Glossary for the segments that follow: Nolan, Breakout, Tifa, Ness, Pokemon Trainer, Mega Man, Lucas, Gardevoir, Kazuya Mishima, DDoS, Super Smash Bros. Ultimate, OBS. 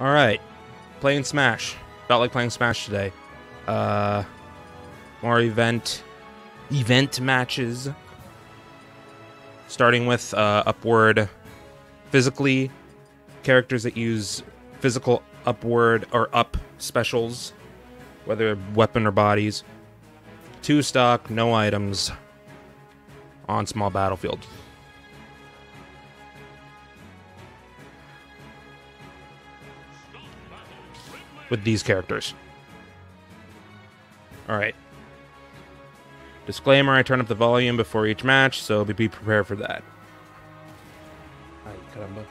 Alright. Playing Smash. Felt like playing Smash today. More event matches. Starting with upward physically. Characters that use physical upward or up specials, whether weapon or bodies. 2 stock, no items on small battlefield. With these characters. Alright. Disclaimer, I turn up the volume before each match, so be prepared for that. Ay, caramba.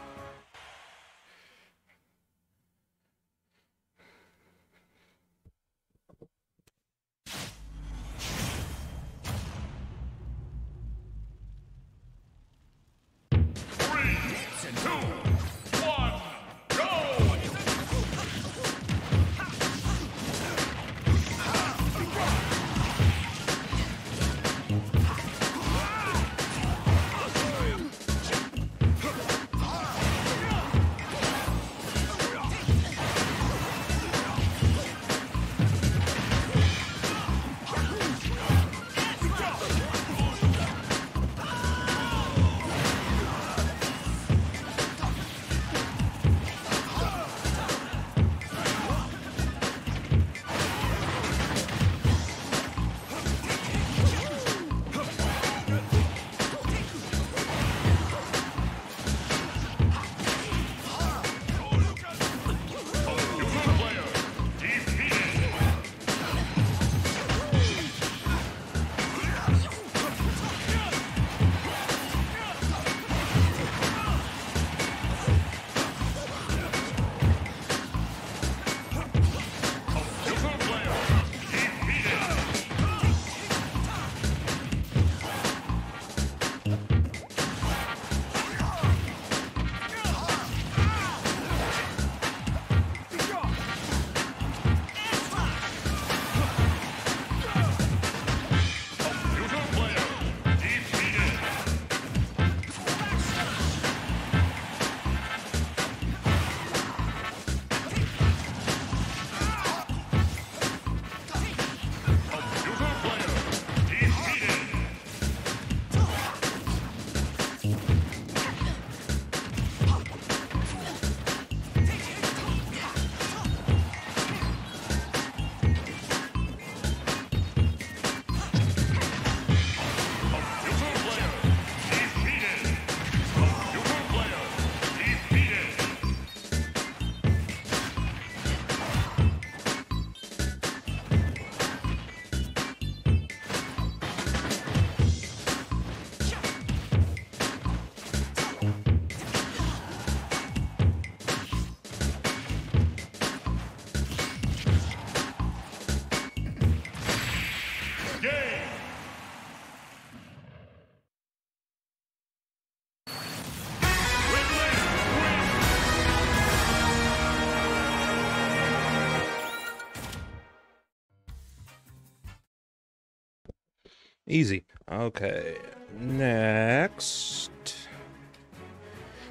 Easy. Okay. Next.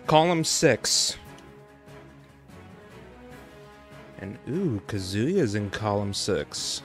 Column 6. And ooh, Kazuya's in column 6.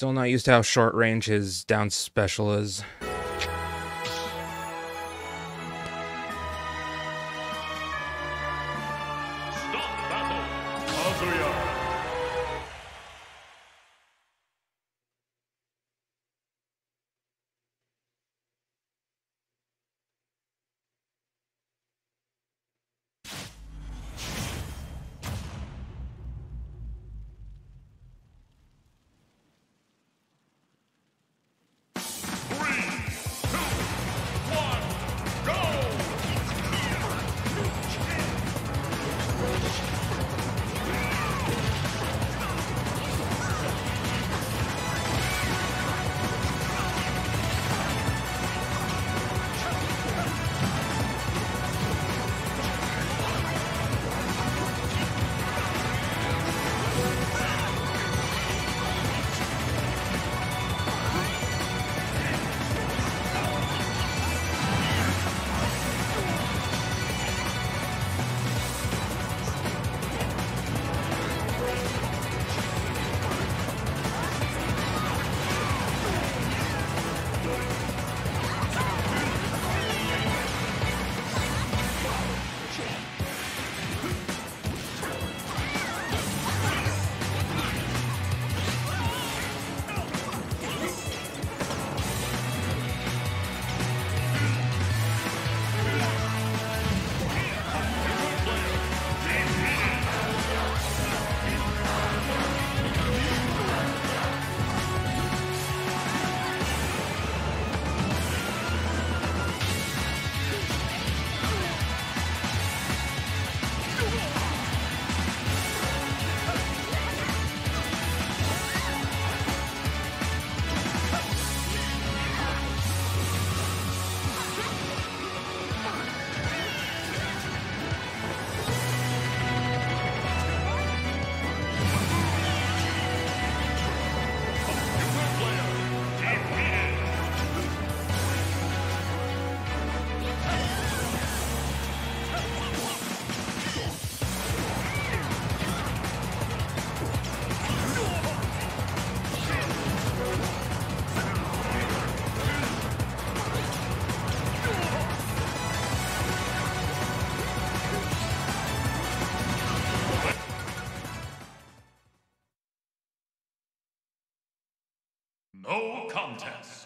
Still not used to how short range his down special is. No contest.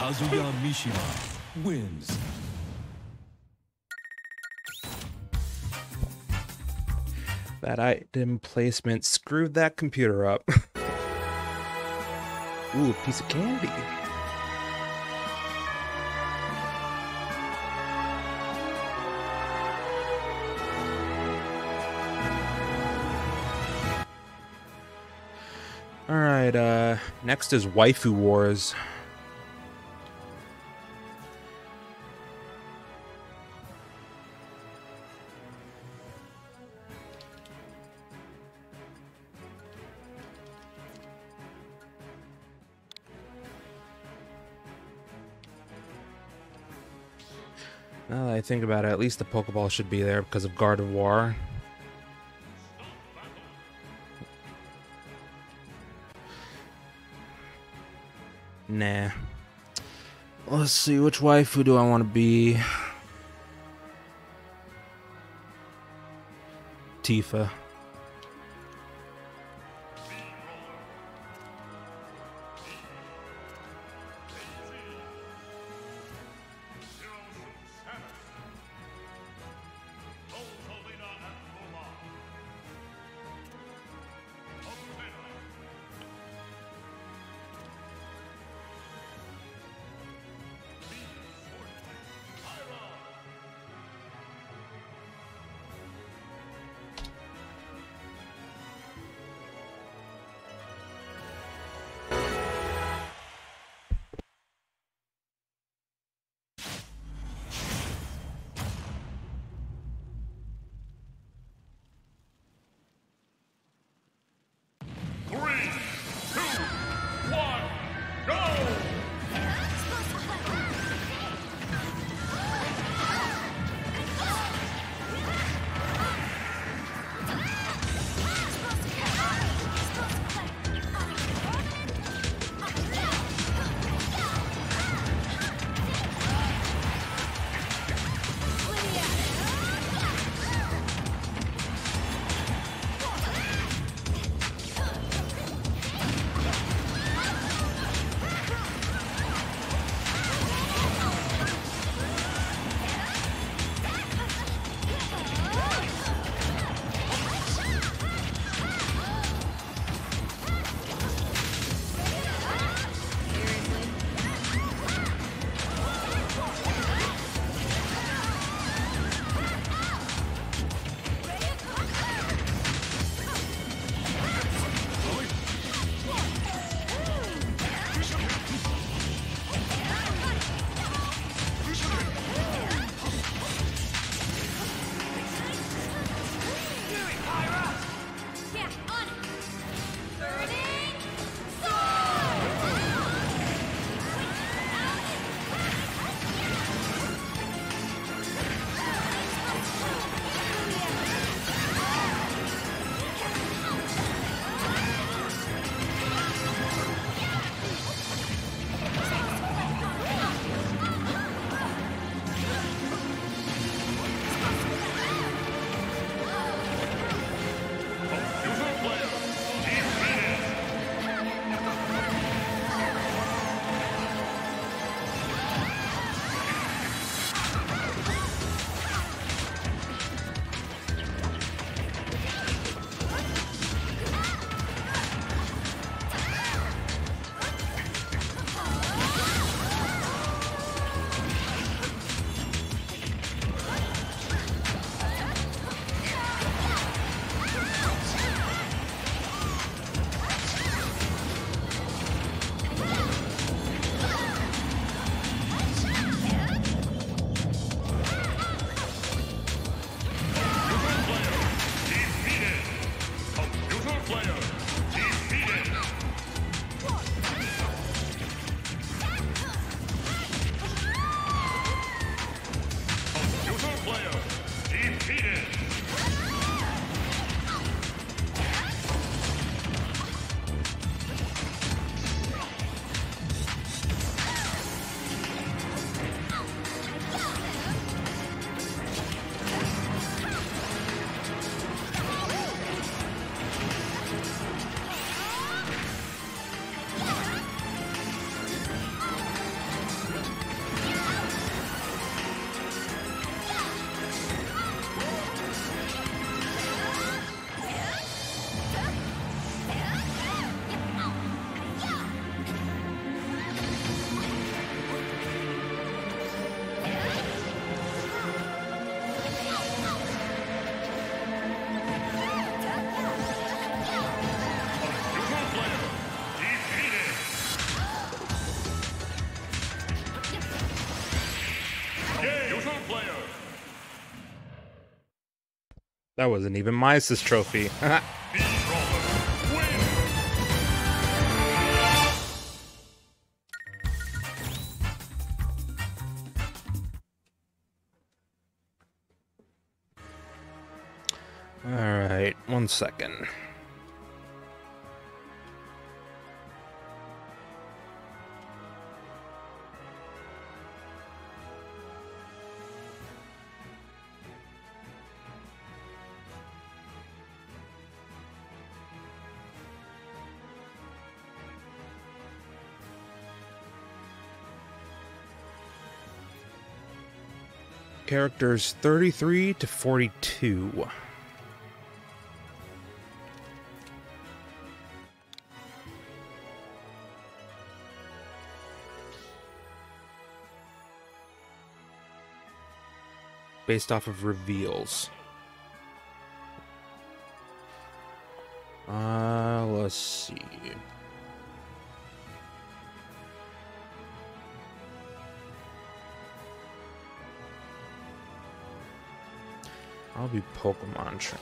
Kazuya Mishima wins. That item placement screwed that computer up. Ooh, a piece of candy. All right, next is Waifu Wars. Now that I think about it, at least the Pokeball should be there because of Gardevoir. Nah. Let's see, which waifu do I want to be? Tifa. That wasn't even Mice's trophy. Alright, 1 second. Characters 33 to 42. Based off of reveals. Let's see. I'll be Pokemon Trainer.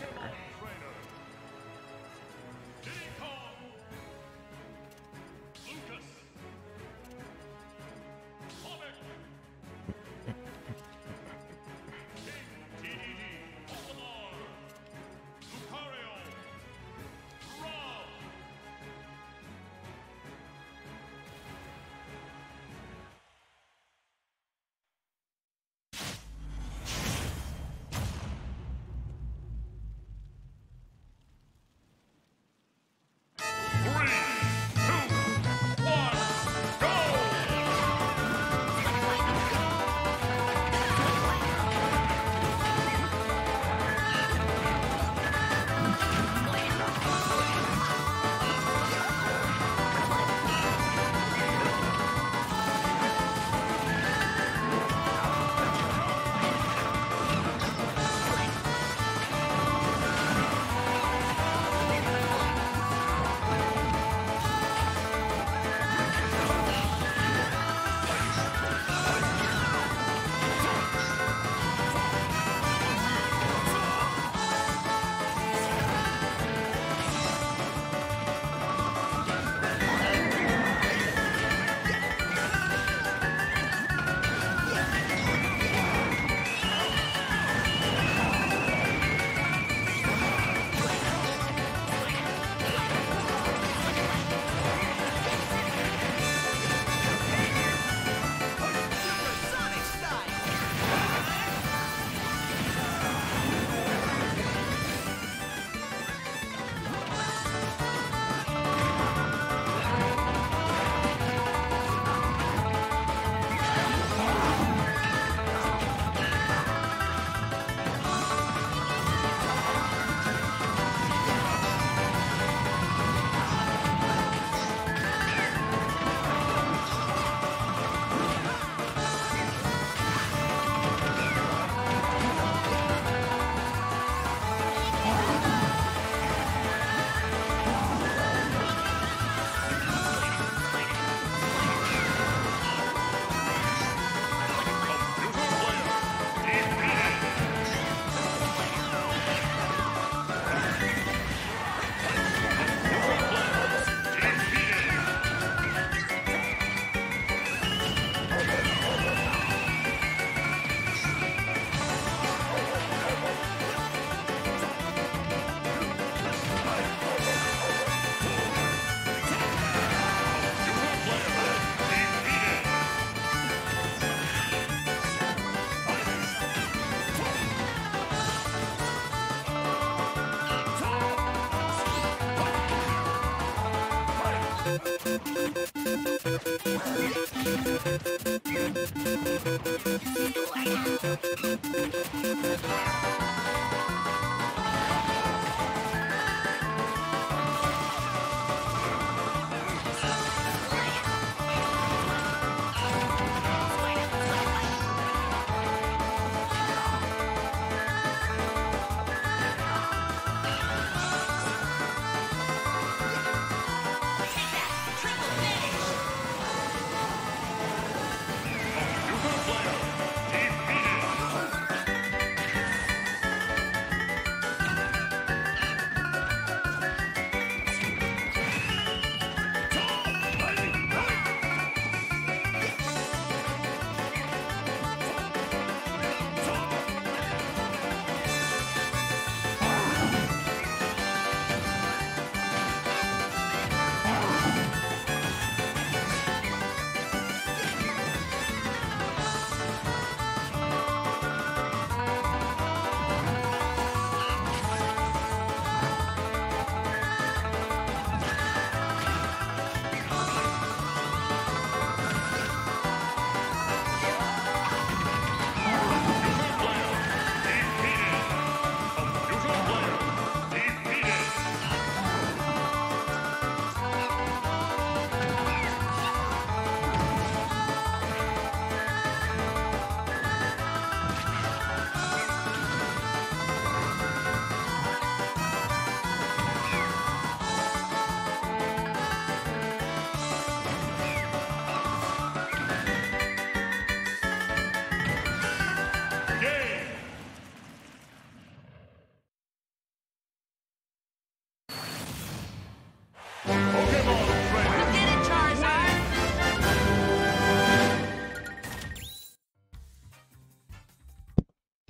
Triple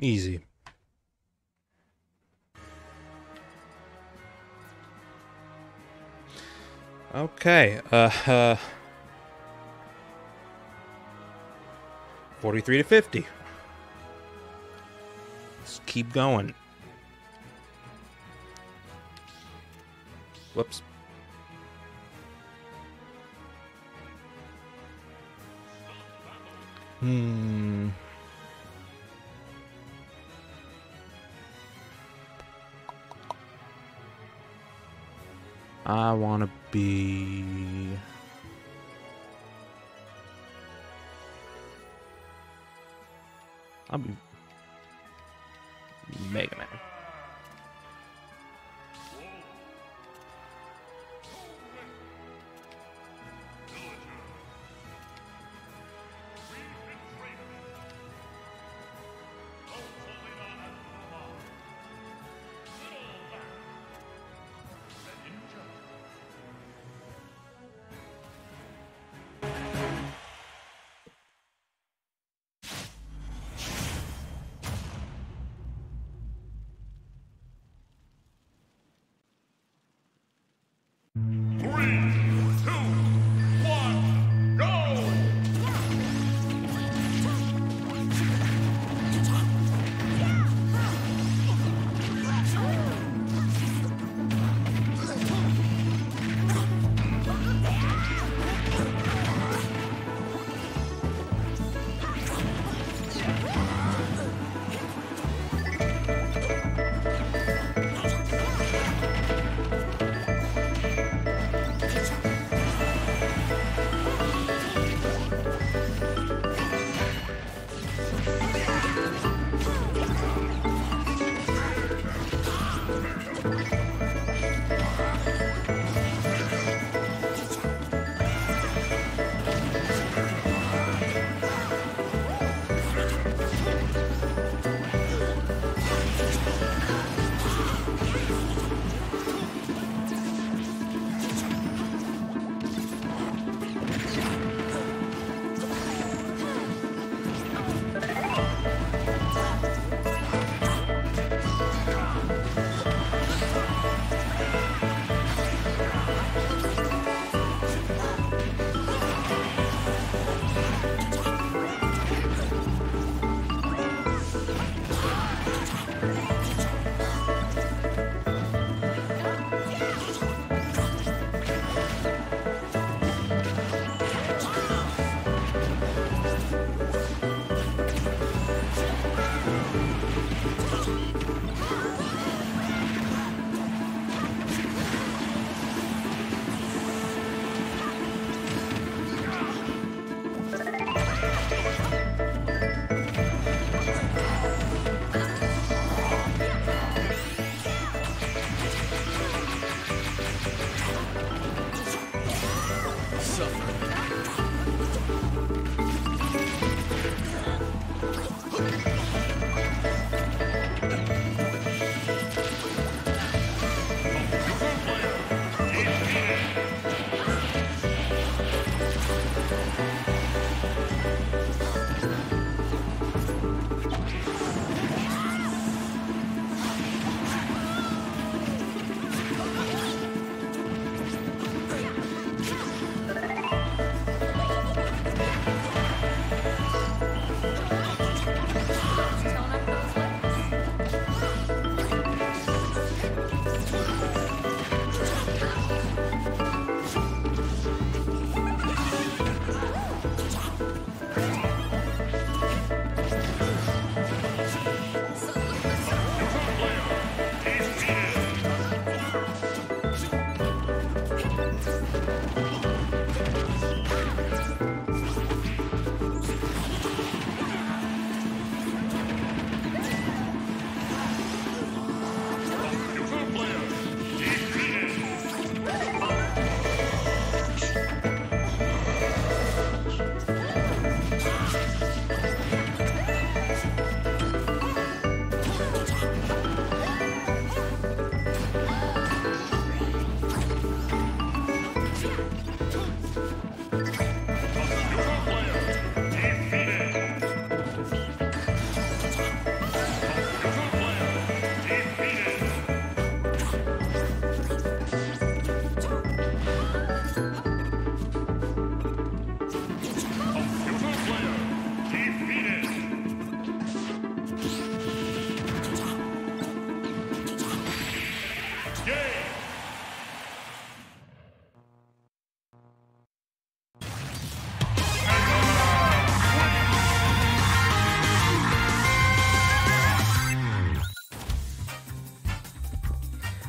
Easy. Okay, 43 to 50. Let's keep going. Whoops. Hmm. I want to be... I'll be Mega Man.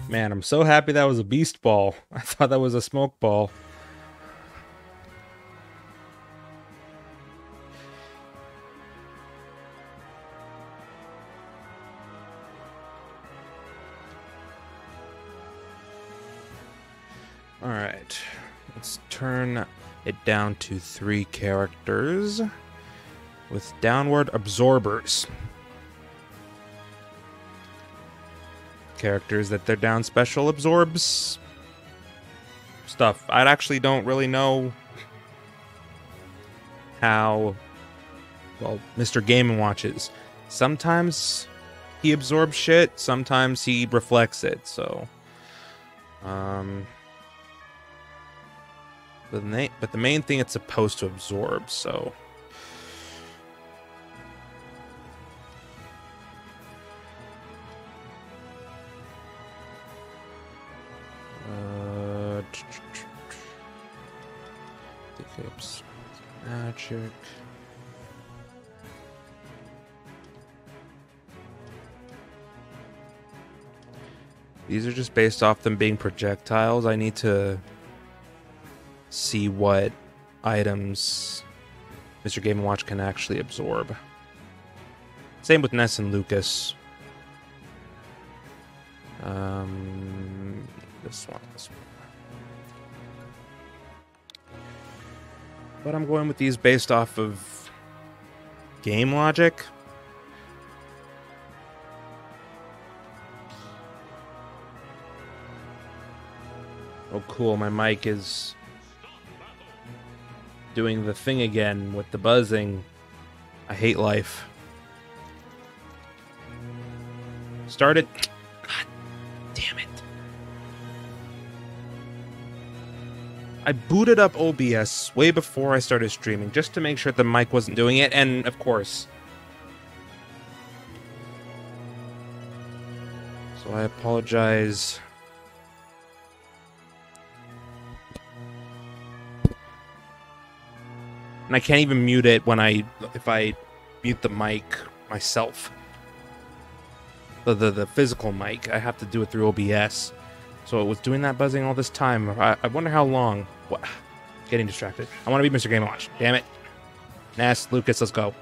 Man, I'm so happy that was a beast ball. I thought that was a smoke ball. All right, let's turn it down to 3 characters with downward absorbers. Characters that their down special absorbs stuff. I actually don't really know how well Mr. Game and Watch is. Sometimes he absorbs shit, sometimes he reflects it. So, But the main thing it's supposed to absorb, so... magic... These are just based off them being projectiles. I need to... see what items Mr. Game & Watch can actually absorb. Same with Ness and Lucas. This one. But I'm going with these based off of game logic. Oh, cool. My mic is... doing the thing again with the buzzing. I hate life. Start it. God damn it. I booted up OBS way before I started streaming just to make sure the mic wasn't doing it, and of course. So I apologize. And I can't even mute it when if I mute the mic myself. The physical mic. I have to do it through OBS. So it was doing that buzzing all this time. I wonder how long. What? Getting distracted. I want to be Mr. Game & Watch. Damn it. Ness, Lucas, let's go.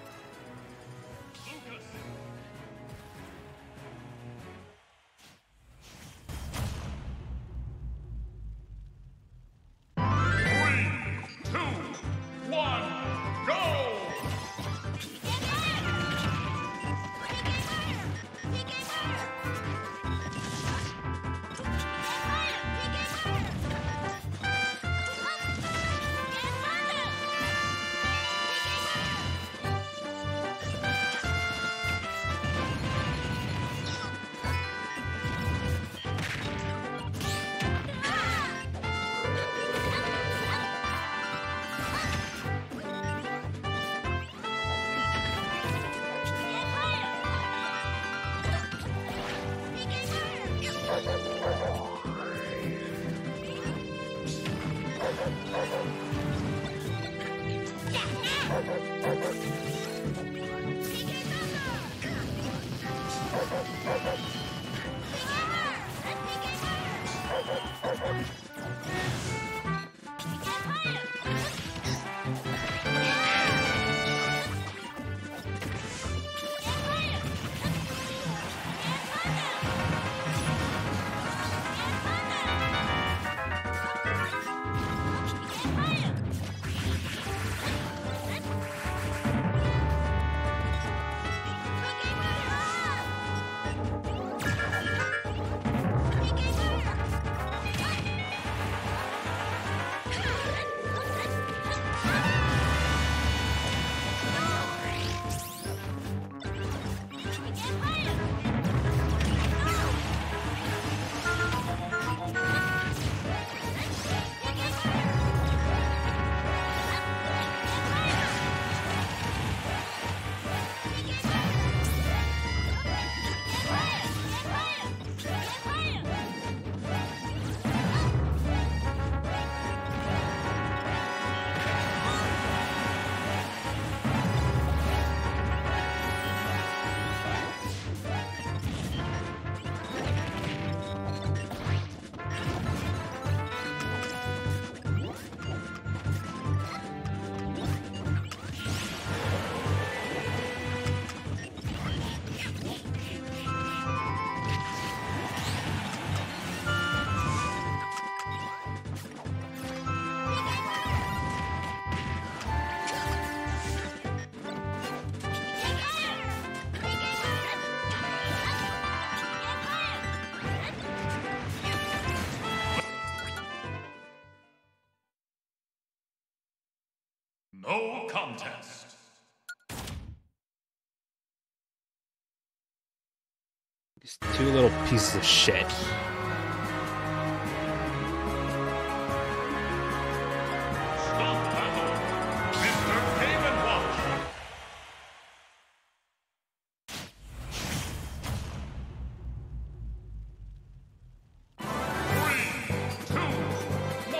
No contest. These two little pieces of shit. Stop battle, Mr. Game and Watch. 3, 2, 1, go!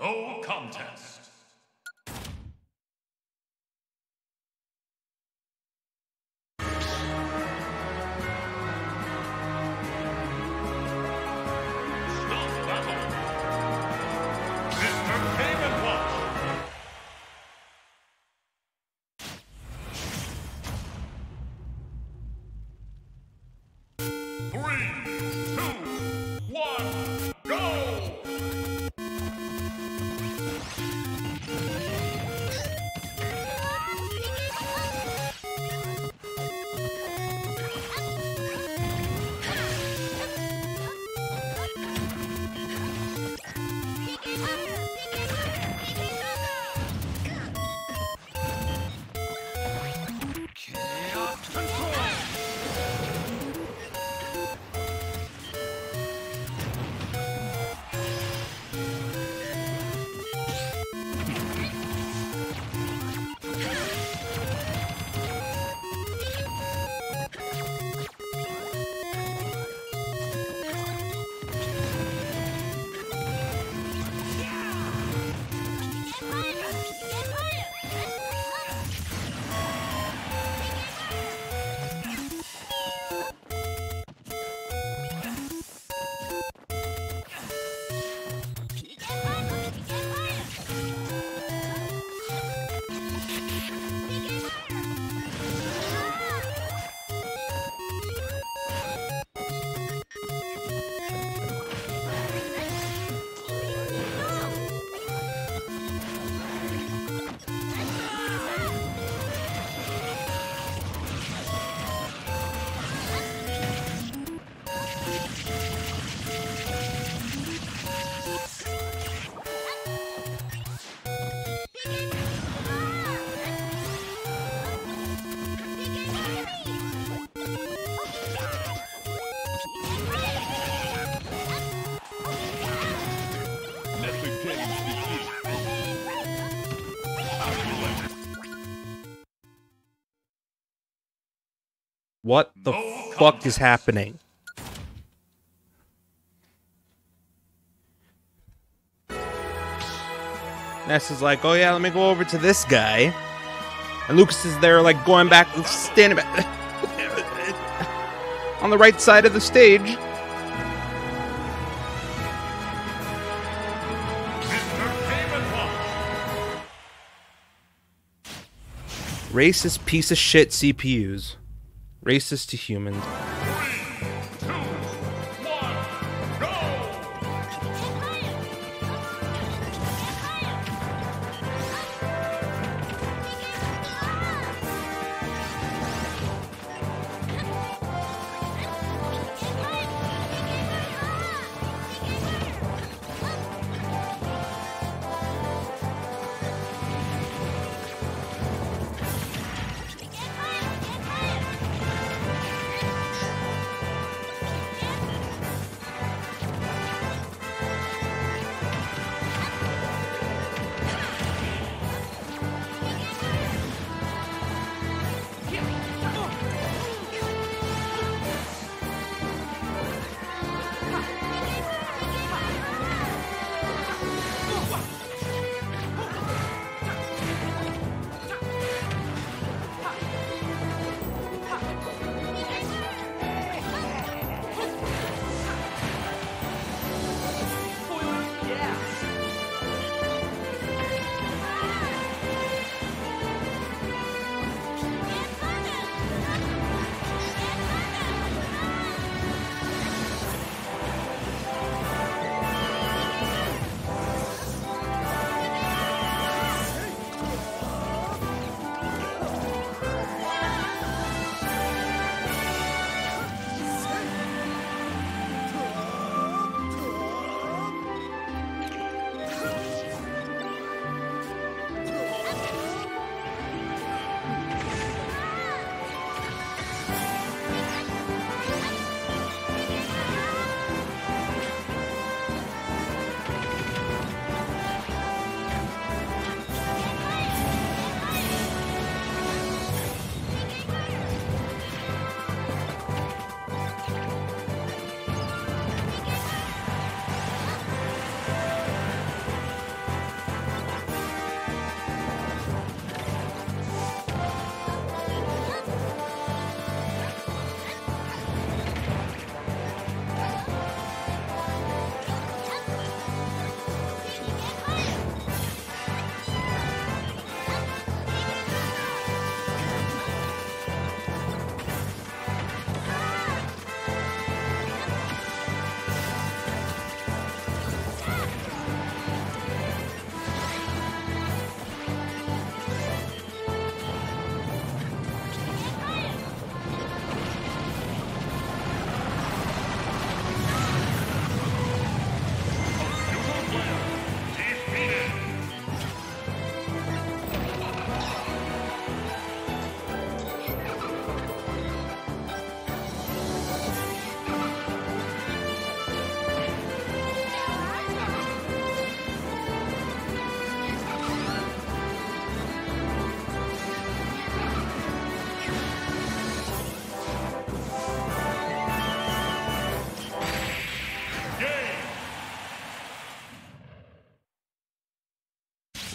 No contest. What the fuck is happening? Ness is like, oh yeah, let me go over to this guy. And Lucas is there like going back, standing back on the right side of the stage. Racist piece of shit CPUs. Racist to humans. 3, 2, 1, go!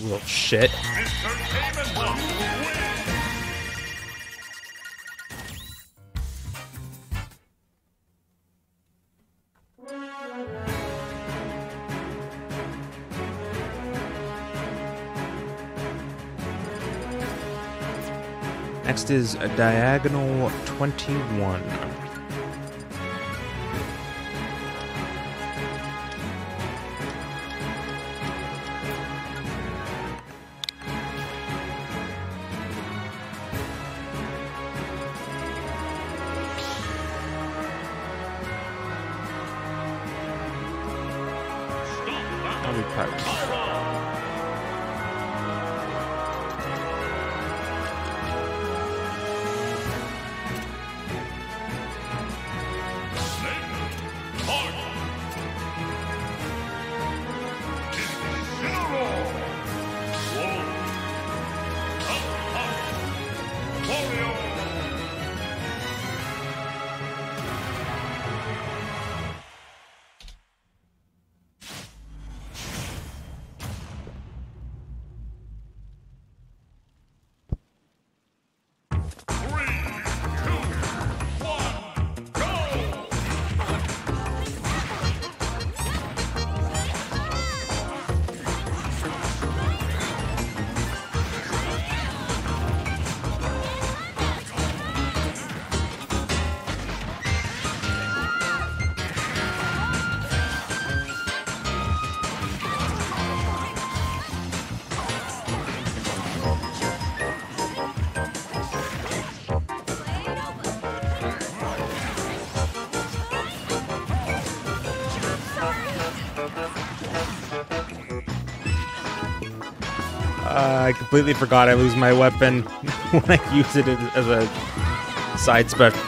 Little shit. Next is a diagonal 21. I completely forgot I lose my weapon when I use it as a side special.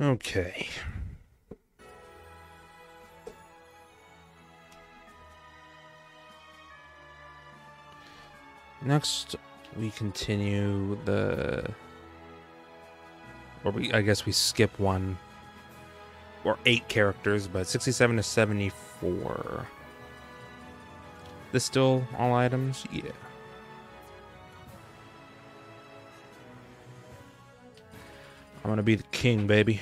Okay. Next, we continue the... Or I guess we skip one. Or 8 characters, but 67 to 74. This still all items? Yeah. I'm gonna be the king, baby.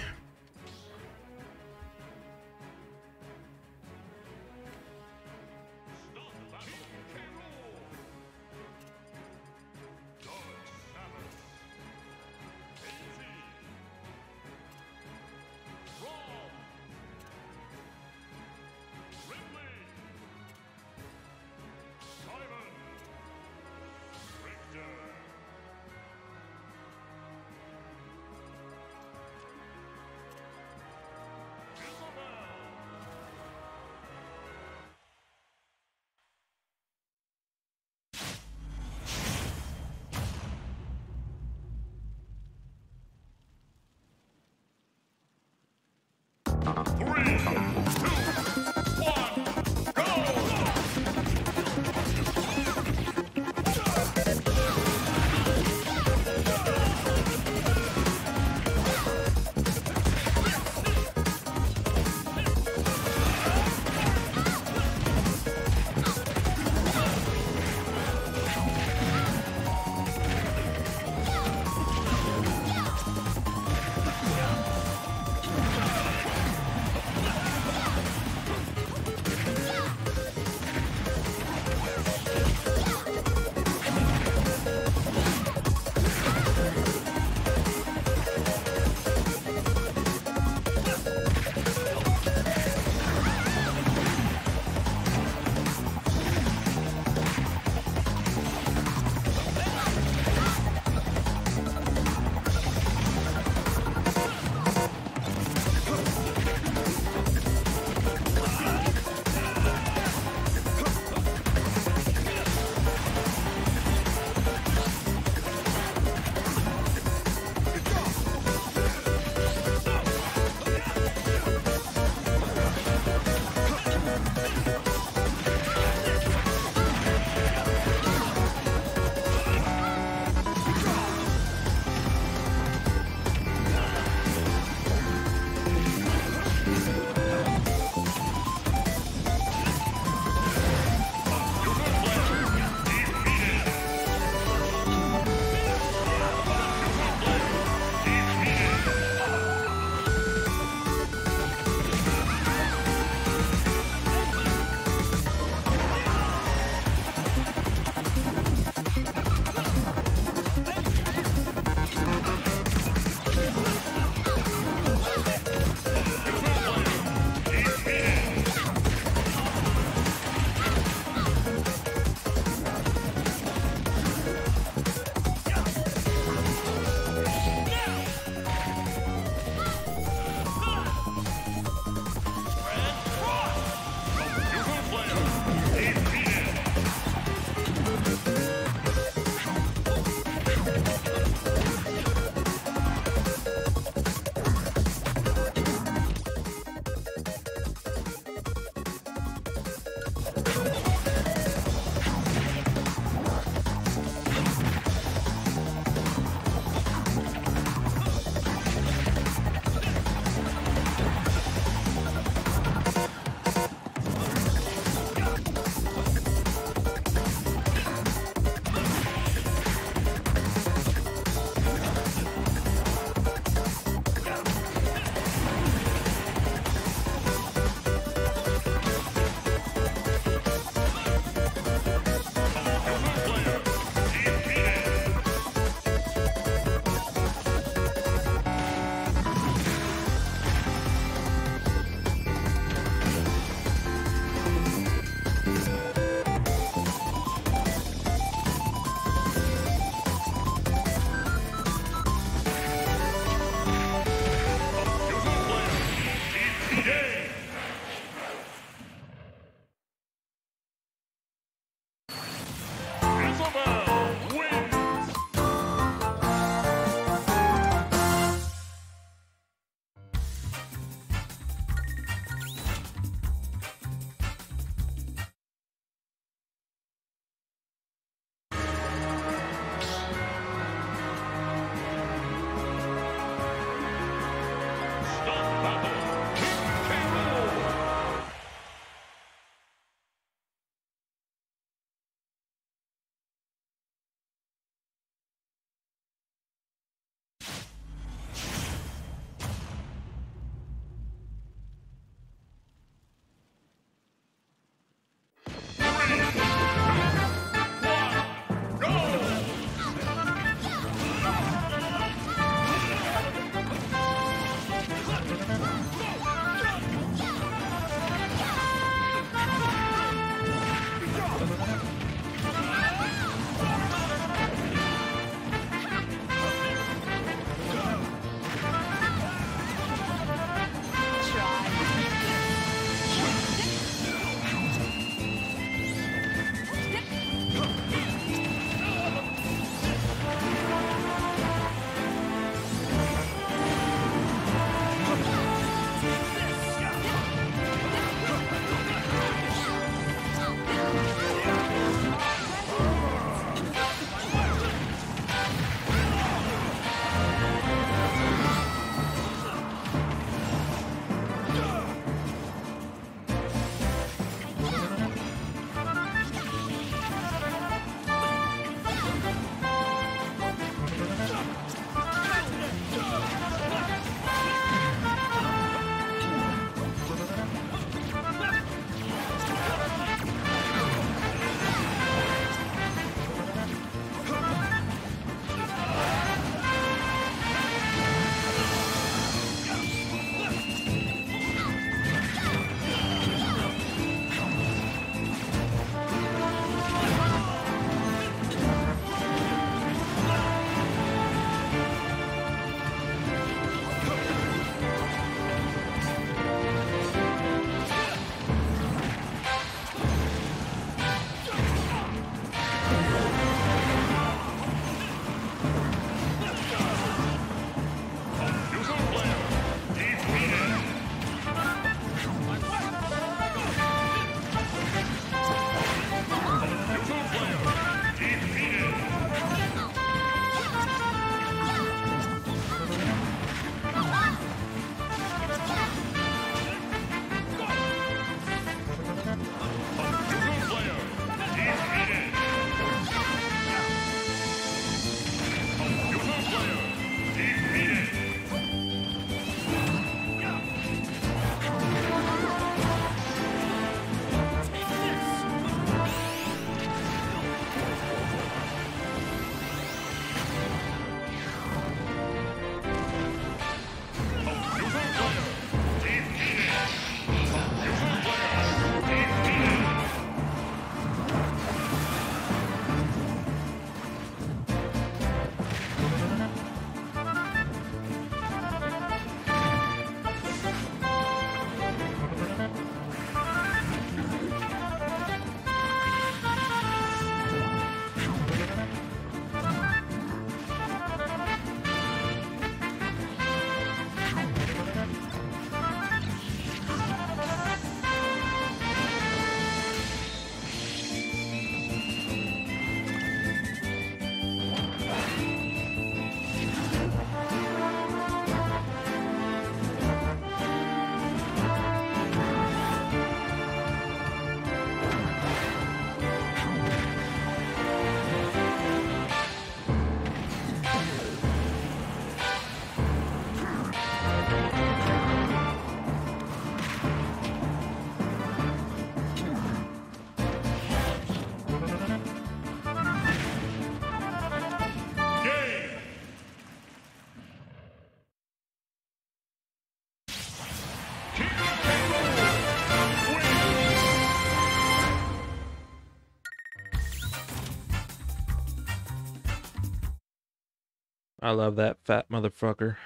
I love that fat motherfucker.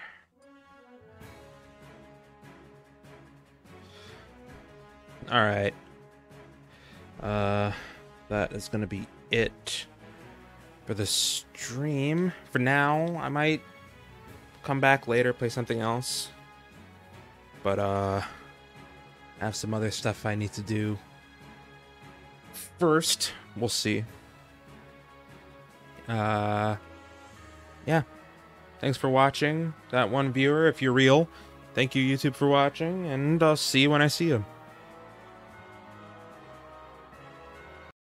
All right. That is going to be it for the stream. For now, I might come back later, play something else. But, I have some other stuff I need to do first. We'll see. Yeah. Thanks for watching, that one viewer. If you're real, thank you, YouTube, for watching. And I'll see you when I see you.